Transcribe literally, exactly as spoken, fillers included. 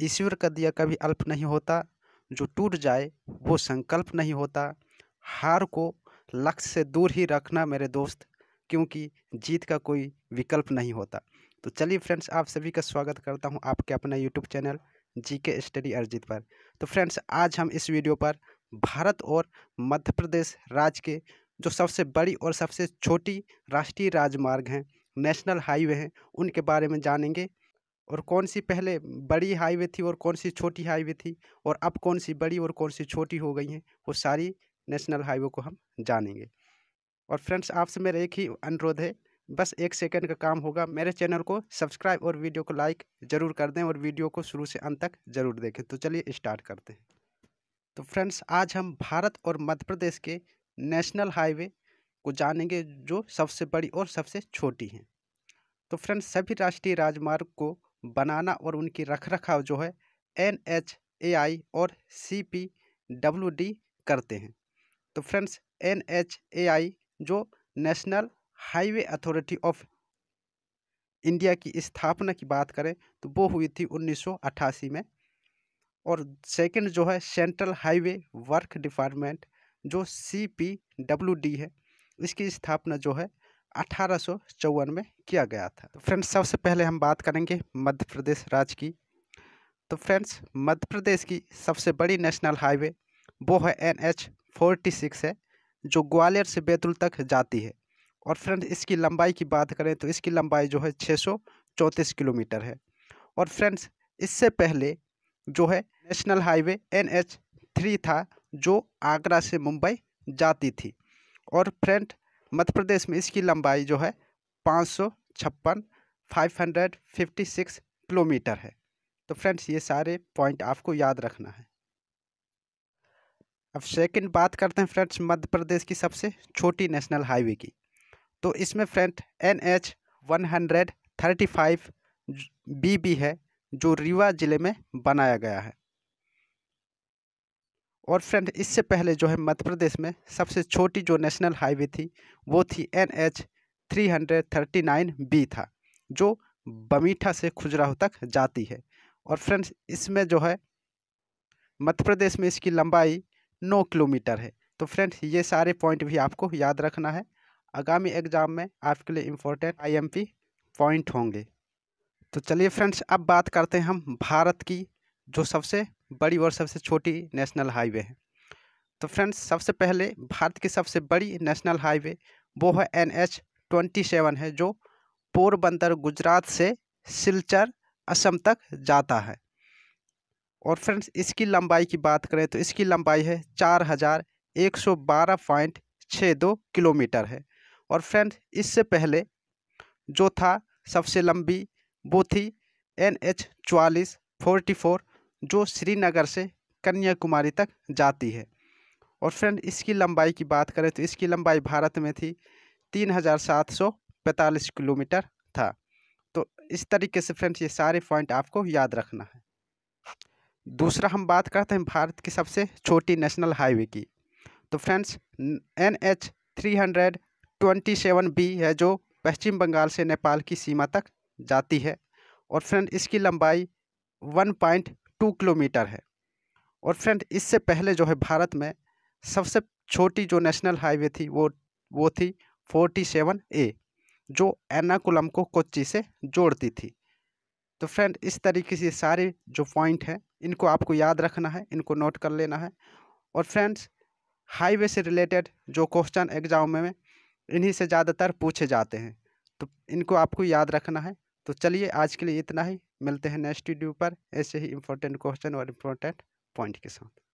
ईश्वर का दिया कभी अल्प नहीं होता, जो टूट जाए वो संकल्प नहीं होता। हार को लक्ष्य से दूर ही रखना मेरे दोस्त, क्योंकि जीत का कोई विकल्प नहीं होता। तो चलिए फ्रेंड्स, आप सभी का स्वागत करता हूं आपके अपना यूट्यूब चैनल जीके स्टडी अर्जित पर। तो फ्रेंड्स, आज हम इस वीडियो पर भारत और मध्य प्रदेश राज्य के जो सबसे बड़ी और सबसे छोटी राष्ट्रीय राजमार्ग हैं, नेशनल हाईवे हैं, उनके बारे में जानेंगे। और कौन सी पहले बड़ी हाईवे थी और कौन सी छोटी हाईवे थी, और अब कौन सी बड़ी और कौन सी छोटी हो गई हैं, वो सारी नेशनल हाईवे को हम जानेंगे। और फ्रेंड्स, आपसे मेरा एक ही अनुरोध है, बस एक सेकंड का काम होगा, मेरे चैनल को सब्सक्राइब और वीडियो को लाइक ज़रूर कर दें और वीडियो को शुरू से अंत तक ज़रूर देखें। तो चलिए स्टार्ट करते हैं। तो फ्रेंड्स, आज हम भारत और मध्य प्रदेश के नेशनल हाईवे को जानेंगे जो सबसे बड़ी और सबसे छोटी हैं। तो फ्रेंड्स, सभी राष्ट्रीय राजमार्ग को बनाना और उनकी रखरखाव जो है एन एच ए आई और सी पी डब्ल्यू डी करते हैं। तो friends, N H A I जो National Highway Authority of India की स्थापना की बात करें तो वो हुई थी उन्नीस सौ अट्ठासी में। और सेकंड जो है सेंट्रल हाईवे वर्क डिपार्टमेंट जो सी पी डब्ल्यू डी है, इसकी स्थापना जो है अठारह सौ चौवन में किया गया था। तो फ्रेंड्स, सबसे पहले हम बात करेंगे मध्य प्रदेश राज्य की। तो फ्रेंड्स, मध्य प्रदेश की सबसे बड़ी नेशनल हाईवे वो है एन एच फोर्टी सिक्स है, जो ग्वालियर से बैतूल तक जाती है। और फ्रेंड्स, इसकी लंबाई की बात करें तो इसकी लंबाई जो है छः सौ चौंतीस किलोमीटर है। और फ्रेंड्स, इससे पहले जो है National Highway N H three था, जो आगरा से मुंबई जाती थी। और फ्रेंड, मध्य प्रदेश में इसकी लंबाई जो है पाँच सौ छप्पन five hundred fifty six kilometre है। तो फ्रेंड्स, ये सारे पॉइंट आपको याद रखना है। अब सेकंड बात करते हैं फ्रेंड्स, मध्य प्रदेश की सबसे छोटी नेशनल हाईवे की। तो इसमें friend N H one hundred thirty five B B है, जो रीवा ज़िले में बनाया गया है। और फ्रेंड, इससे पहले जो है मध्य प्रदेश में सबसे छोटी जो नेशनल हाईवे थी वो थी N H three thirty nine B था, जो बमीठा से खुजराहो तक जाती है। और फ्रेंड्स, इसमें जो है मध्य प्रदेश में इसकी लंबाई नौ किलोमीटर है। तो फ्रेंड्स, ये सारे पॉइंट भी आपको याद रखना है, आगामी एग्जाम में आपके लिए important I M P point होंगे। तो चलिए फ्रेंड्स, अब बात करते हैं हम भारत की जो सबसे बड़ी और सबसे छोटी नेशनल हाईवे है। तो फ्रेंड्स, सबसे पहले भारत की सबसे बड़ी नेशनल हाईवे वो है एन एच ट्वेंटी सेवन है, जो पोरबंदर गुजरात से सिलचर असम तक जाता है। और फ्रेंड्स, इसकी लंबाई की बात करें तो इसकी लंबाई है चार हज़ार एक सौ बारह पॉइंट छः दो किलोमीटर है। और फ्रेंड्स, इससे पहले जो था सबसे लंबी वो थी एन एच चालीस फोर्टी फोर, जो श्रीनगर से कन्याकुमारी तक जाती है। और फ्रेंड, इसकी लंबाई की बात करें तो इसकी लंबाई भारत में थी तीन हज़ार सात सौ पैंतालीस किलोमीटर था। तो इस तरीके से फ्रेंड्स, ये सारे पॉइंट आपको याद रखना है। दूसरा हम बात करते हैं भारत की सबसे छोटी नेशनल हाईवे की। तो friends, N H three hundred twenty seven B है, जो पश्चिम बंगाल से नेपाल की सीमा तक जाती है। और फ्रेंड, इसकी लंबाई वन पॉइंट टू किलोमीटर है। और फ्रेंड, इससे पहले जो है भारत में सबसे छोटी जो नेशनल हाईवे थी वो वो थी फोर्टी सेवन ए, जो एर्नाकुलम को कोच्चि से जोड़ती थी। तो फ्रेंड, इस तरीके से सारे जो पॉइंट हैं इनको आपको याद रखना है, इनको नोट कर लेना है। और फ्रेंड्स, हाईवे से रिलेटेड जो क्वेश्चन एग्जाम में इन्हीं से ज़्यादातर पूछे जाते हैं, तो इनको आपको याद रखना है। तो चलिए, आज के लिए इतना ही, मिलते हैं नेक्स्ट वीडियो पर ऐसे ही इम्पोर्टेंट क्वेश्चन और इम्पोर्टेंट पॉइंट के साथ।